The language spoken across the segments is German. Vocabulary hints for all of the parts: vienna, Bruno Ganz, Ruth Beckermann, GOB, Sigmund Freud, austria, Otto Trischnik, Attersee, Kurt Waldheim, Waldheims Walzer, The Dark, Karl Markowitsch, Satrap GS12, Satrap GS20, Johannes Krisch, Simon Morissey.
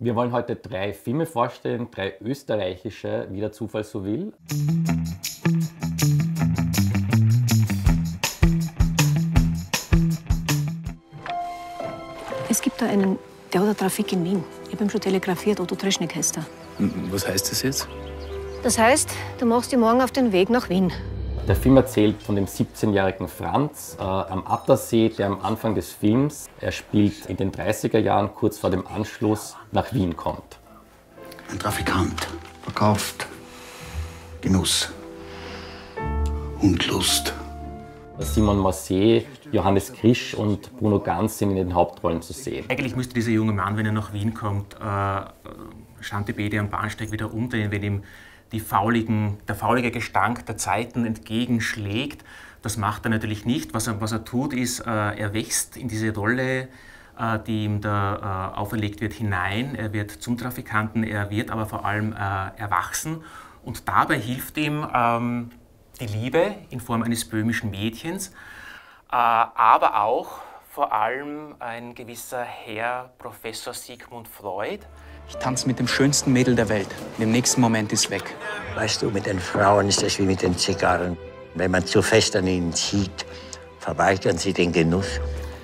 Wir wollen heute 3 Filme vorstellen, 3 österreichische, wie der Zufall so will. Es gibt da einen Theatertrafik in Wien. Ich habe ihm schon telegrafiert, Otto Trischnik heißt er. Was heißt das jetzt? Das heißt, du machst dich morgen auf den Weg nach Wien. Der Film erzählt von dem 17-jährigen Franz am Attersee, der am Anfang des Films, er spielt in den 30er Jahren, kurz vor dem Anschluss, nach Wien kommt. Ein Trafikant verkauft Genuss und Lust. Simon Morissey, Johannes Krisch und Bruno Ganz sind in den Hauptrollen zu sehen. Eigentlich müsste dieser junge Mann, wenn er nach Wien kommt, Schantibede am Bahnsteig wieder umdrehen, wenn ihm der faulige Gestank der Zeiten entgegenschlägt. Das macht er natürlich nicht. Was er tut, ist, er wächst in diese Rolle, die ihm da auferlegt wird, hinein. Er wird zum Trafikanten, er wird aber vor allem erwachsen. Und dabei hilft ihm die Liebe in Form eines böhmischen Mädchens, aber auch vor allem ein gewisser Herr Professor Sigmund Freud. Ich tanze mit dem schönsten Mädel der Welt. Im nächsten Moment ist weg. Weißt du, mit den Frauen ist das wie mit den Zigarren. Wenn man zu fest an ihnen zieht, verweigern sie den Genuss.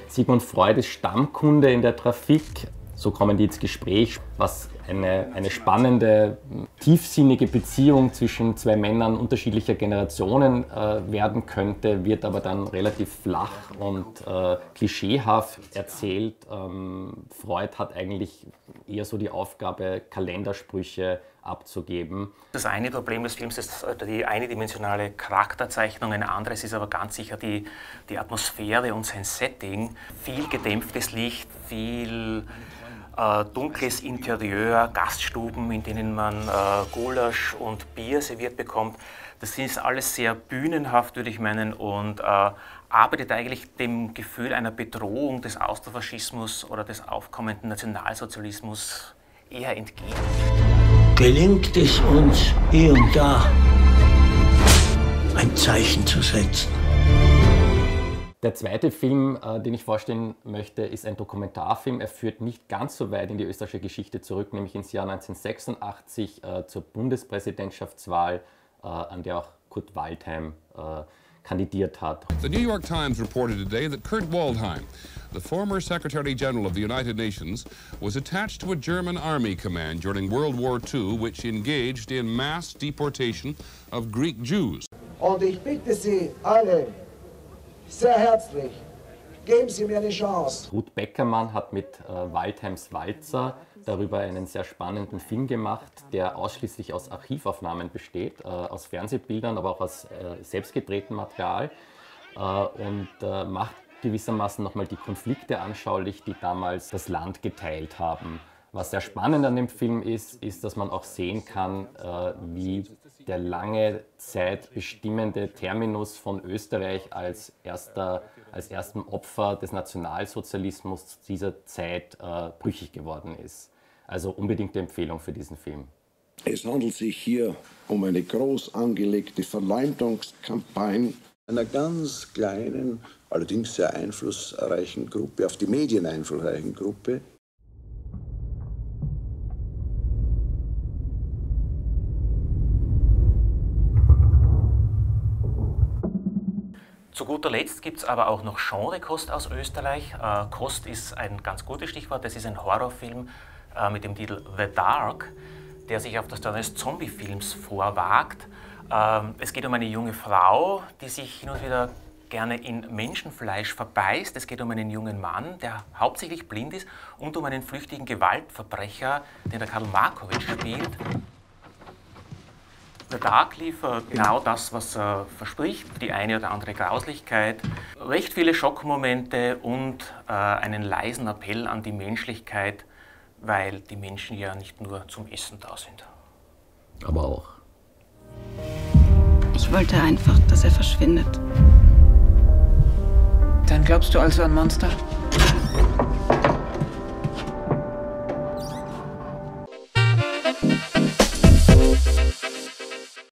Sigmund Freud ist Stammkunde in der Trafik. So kommen die ins Gespräch, was eine spannende, tiefsinnige Beziehung zwischen 2 Männern unterschiedlicher Generationen werden könnte, wird aber dann relativ flach und klischeehaft erzählt. Freud hat eigentlich eher so die Aufgabe, Kalendersprüche abzugeben. Das eine Problem des Films ist die eindimensionale Charakterzeichnung, ein anderes ist aber ganz sicher die Atmosphäre und sein Setting. Viel gedämpftes Licht, viel dunkles Interieur, Gaststuben, in denen man Gulasch und Bier serviert bekommt. Das ist alles sehr bühnenhaft, würde ich meinen, und arbeitet eigentlich dem Gefühl einer Bedrohung des Austrofaschismus oder des aufkommenden Nationalsozialismus eher entgegen. Gelingt es uns, hier und da ein Zeichen zu setzen. Der zweite Film, den ich vorstellen möchte, ist ein Dokumentarfilm. Er führt nicht ganz so weit in die österreichische Geschichte zurück, nämlich ins Jahr 1986 zur Bundespräsidentschaftswahl, an der auch Kurt Waldheim kandidiert hat. The New York Times reported today that Kurt Waldheim, the former Secretary General of the United Nations, was attached to a German army command during World War II, which engaged in mass deportation of Greek Jews. Und ich bitte Sie alle sehr herzlich, geben Sie mir eine Chance. Ruth Beckermann hat mit Waldheims Walzer darüber einen sehr spannenden Film gemacht, der ausschließlich aus Archivaufnahmen besteht, aus Fernsehbildern, aber auch aus selbstgedrehtem Material und macht gewissermaßen nochmal die Konflikte anschaulich, die damals das Land geteilt haben. Was sehr spannend an dem Film ist, ist, dass man auch sehen kann, wie der lange Zeit bestimmende Terminus von Österreich als erstem Opfer des Nationalsozialismus dieser Zeit brüchig geworden ist. Also unbedingt eine Empfehlung für diesen Film. Es handelt sich hier um eine groß angelegte Verleumdungskampagne einer ganz kleinen, allerdings sehr einflussreichen Gruppe, auf die Medien einflussreichen Gruppe. Zu guter Letzt gibt es aber auch noch Genrekost aus Österreich. Kost ist ein ganz gutes Stichwort. Das ist ein Horrorfilm mit dem Titel The Dark, der sich auf das Genre des Zombiefilms vorwagt. Es geht um eine junge Frau, die sich hin und wieder gerne in Menschenfleisch verbeißt. Es geht um einen jungen Mann, der hauptsächlich blind ist, und um einen flüchtigen Gewaltverbrecher, den der Karl Markowitsch spielt. Der Dark liefert genau das, was er verspricht, die eine oder andere Grauslichkeit, recht viele Schockmomente und einen leisen Appell an die Menschlichkeit, weil die Menschen ja nicht nur zum Essen da sind. Aber auch. Ich wollte einfach, dass er verschwindet. Dann glaubst du also an Monster?